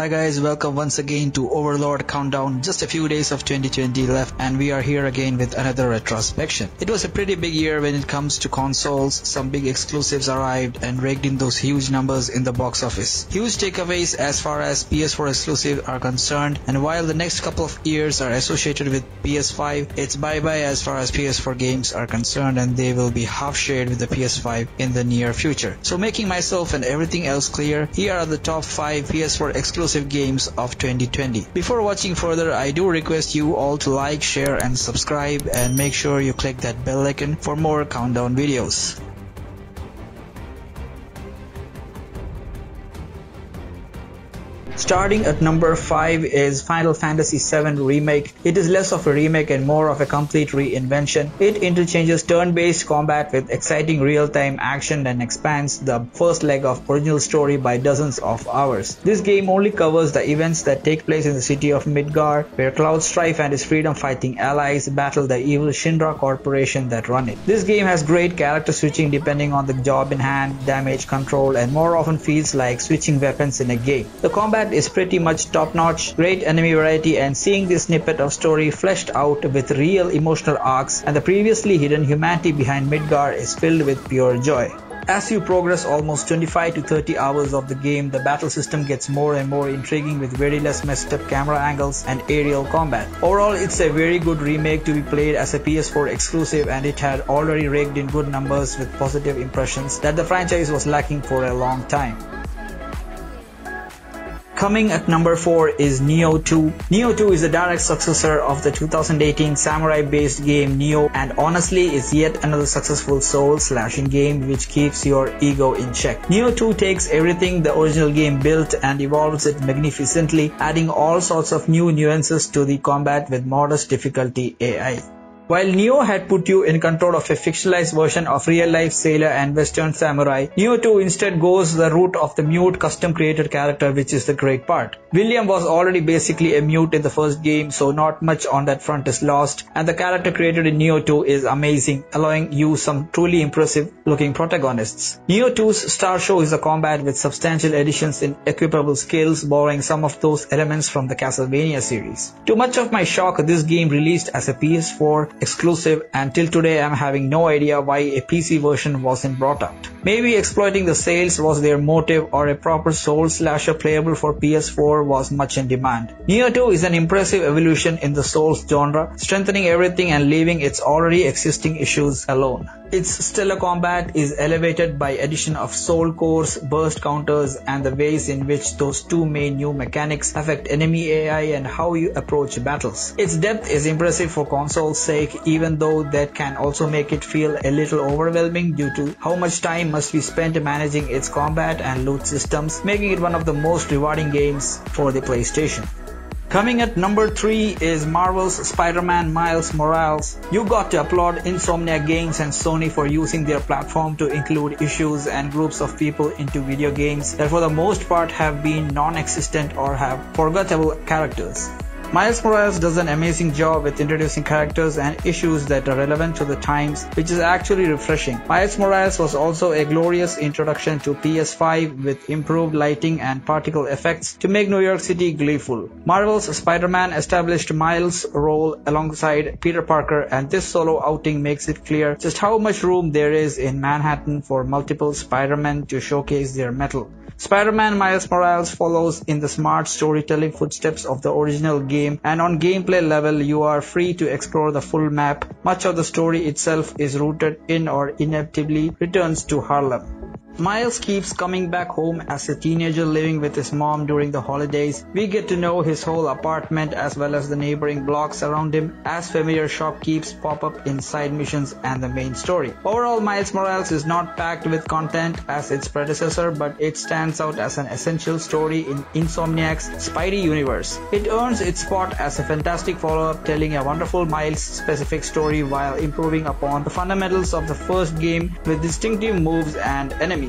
Hi guys, welcome once again to Overlord Countdown. Just a few days of 2020 left and we are here again with another retrospection. It was a pretty big year when it comes to consoles. Some big exclusives arrived and raked in those huge numbers in the box office. Huge takeaways as far as PS4 exclusives are concerned, and while the next couple of years are associated with PS5, it's bye-bye as far as PS4 games are concerned, and they will be half shared with the PS5 in the near future. So making myself and everything else clear, here are the top 5 PS4 exclusive games of 2020. Before watching further, I do request you all to like, share and subscribe, and make sure you click that bell icon for more countdown videos. Starting at number 5 is Final Fantasy VII Remake. It is less of a remake and more of a complete reinvention. It interchanges turn-based combat with exciting real-time action and expands the first leg of original story by dozens of hours. This game only covers the events that take place in the city of Midgar, where Cloud Strife and his freedom-fighting allies battle the evil Shinra Corporation that run it. This game has great character switching depending on the job in hand, damage control, and more often feels like switching weapons in a game. The combat is pretty much top-notch, great enemy variety, and seeing this snippet of story fleshed out with real emotional arcs and the previously hidden humanity behind Midgar is filled with pure joy. As you progress almost 25 to 30 hours of the game, the battle system gets more and more intriguing with very less messed up camera angles and aerial combat. Overall, it's a very good remake to be played as a PS4 exclusive, and it had already raked in good numbers with positive impressions that the franchise was lacking for a long time. Coming at number 4 is Nioh 2. Nioh 2 is the direct successor of the 2018 samurai-based game Nioh, and honestly is yet another successful soul-slashing game which keeps your ego in check. Nioh 2 takes everything the original game built and evolves it magnificently, adding all sorts of new nuances to the combat with modest difficulty AI. While Nioh had put you in control of a fictionalized version of real-life sailor and western samurai, Nioh 2 instead goes the route of the mute custom-created character, which is the great part. William was already basically a mute in the first game, so not much on that front is lost, and the character created in Nioh 2 is amazing, allowing you some truly impressive-looking protagonists. Nioh 2's star show is the combat, with substantial additions in equipable skills, borrowing some of those elements from the Castlevania series. To much of my shock, this game released as a PS4 exclusive, and till today I'm having no idea why a PC version wasn't brought out. Maybe exploiting the sales was their motive, or a proper soul slasher playable for PS4 was much in demand. Nioh 2 is an impressive evolution in the souls genre, strengthening everything and leaving its already existing issues alone. Its stellar combat is elevated by addition of soul cores, burst counters, and the ways in which those two main new mechanics affect enemy AI and how you approach battles. Its depth is impressive for console's sake, even though that can also make it feel a little overwhelming due to how much time must be spent managing its combat and loot systems, making it one of the most rewarding games for the PlayStation. Coming at number 3 is Marvel's Spider-Man Miles Morales. You got to applaud Insomniac Games and Sony for using their platform to include issues and groups of people into video games that for the most part have been non-existent or have forgettable characters. Miles Morales does an amazing job with introducing characters and issues that are relevant to the times, which is actually refreshing. Miles Morales was also a glorious introduction to PS5 with improved lighting and particle effects to make New York City gleeful. Marvel's Spider-Man established Miles' role alongside Peter Parker, and this solo outing makes it clear just how much room there is in Manhattan for multiple Spider-Men to showcase their mettle. Spider-Man Miles Morales follows in the smart storytelling footsteps of the original game, and on gameplay level you are free to explore the full map. Much of the story itself is rooted in or inevitably returns to Harlem. Miles keeps coming back home as a teenager living with his mom during the holidays. We get to know his whole apartment as well as the neighboring blocks around him, as familiar shopkeeps pop up in side missions and the main story. Overall, Miles Morales is not packed with content as its predecessor, but it stands out as an essential story in Insomniac's Spidey universe. It earns its spot as a fantastic follow-up, telling a wonderful Miles-specific story while improving upon the fundamentals of the first game with distinctive moves and enemies.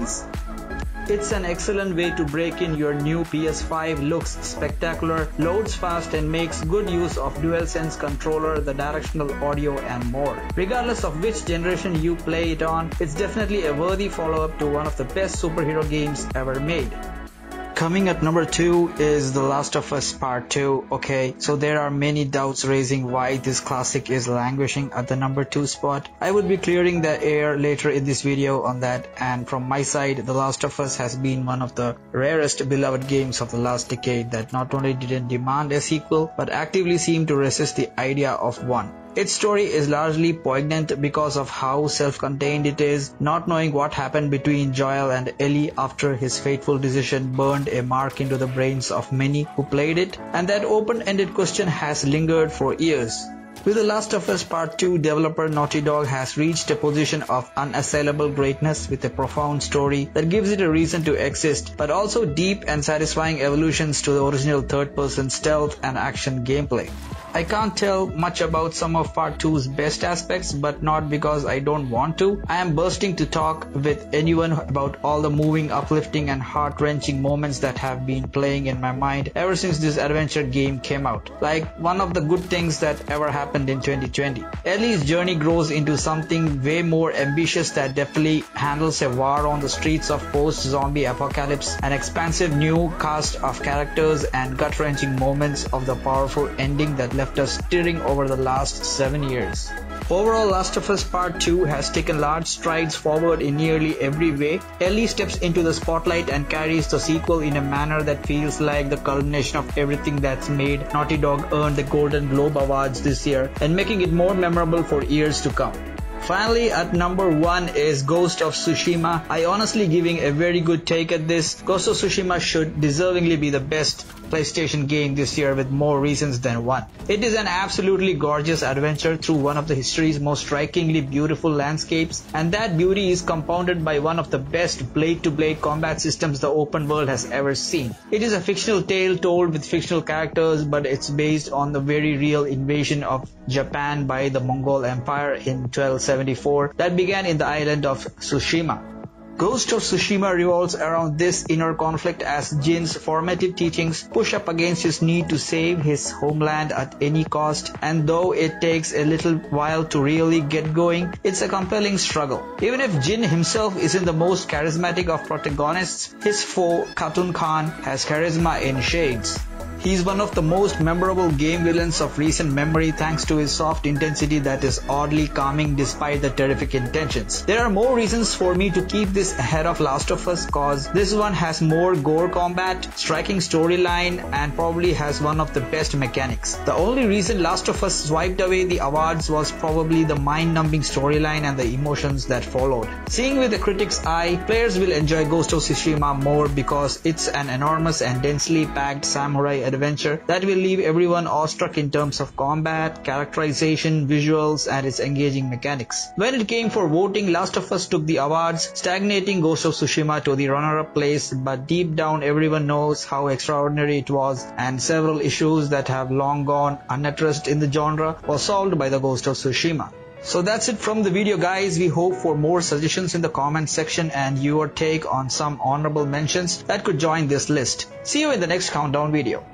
It's an excellent way to break in your new PS5, looks spectacular, loads fast, and makes good use of DualSense controller, the directional audio, and more. Regardless of which generation you play it on, it's definitely a worthy follow-up to one of the best superhero games ever made. Coming at number 2 is The Last of Us Part II. Okay, so there are many doubts raising why this classic is languishing at the number 2 spot. I would be clearing the air later in this video on that, and from my side, The Last of Us has been one of the rarest beloved games of the last decade that not only didn't demand a sequel, but actively seemed to resist the idea of one. Its story is largely poignant because of how self-contained it is. Not knowing what happened between Joel and Ellie after his fateful decision burned a mark into the brains of many who played it, and that open-ended question has lingered for years. With The Last of Us Part II, developer Naughty Dog has reached a position of unassailable greatness with a profound story that gives it a reason to exist, but also deep and satisfying evolutions to the original third-person stealth and action gameplay. I can't tell much about some of Part 2's best aspects, but not because I don't want to. I am bursting to talk with anyone about all the moving, uplifting and heart-wrenching moments that have been playing in my mind ever since this adventure game came out. Like one of the good things that ever happened in 2020. Ellie's journey grows into something way more ambitious that deftly handles a war on the streets of post-zombie apocalypse, an expansive new cast of characters and gut-wrenching moments of the powerful ending that left us stirring over the last 7 years. Overall, Last of Us Part II has taken large strides forward in nearly every way. Ellie steps into the spotlight and carries the sequel in a manner that feels like the culmination of everything that's made Naughty Dog earn the Golden Globe Awards this year and making it more memorable for years to come. Finally, at number 1 is Ghost of Tsushima. I honestly giving a very good take at this. Ghost of Tsushima should deservingly be the best PlayStation game this year with more reasons than one. It is an absolutely gorgeous adventure through one of the history's most strikingly beautiful landscapes, and that beauty is compounded by one of the best blade-to-blade combat systems the open world has ever seen. It is a fictional tale told with fictional characters, but it's based on the very real invasion of Japan by the Mongol Empire in 1274 that began in the island of Tsushima. Ghost of Tsushima revolves around this inner conflict as Jin's formative teachings push up against his need to save his homeland at any cost, and though it takes a little while to really get going, it's a compelling struggle. Even if Jin himself isn't the most charismatic of protagonists, his foe Khatun Khan has charisma in shades. He's one of the most memorable game villains of recent memory thanks to his soft intensity that is oddly calming despite the terrific intentions. There are more reasons for me to keep this ahead of Last of Us, cause this one has more gore combat, striking storyline and probably has one of the best mechanics. The only reason Last of Us swiped away the awards was probably the mind-numbing storyline and the emotions that followed. Seeing with a critic's eye, players will enjoy Ghost of Tsushima more because it's an enormous and densely packed samurai adventure that will leave everyone awestruck in terms of combat, characterization, visuals, and its engaging mechanics. When it came for voting, Last of Us took the awards, stagnating Ghost of Tsushima to the runner-up place, but deep down everyone knows how extraordinary it was, and several issues that have long gone unaddressed in the genre were solved by the Ghost of Tsushima. So that's it from the video, guys. We hope for more suggestions in the comment section and your take on some honorable mentions that could join this list. See you in the next countdown video.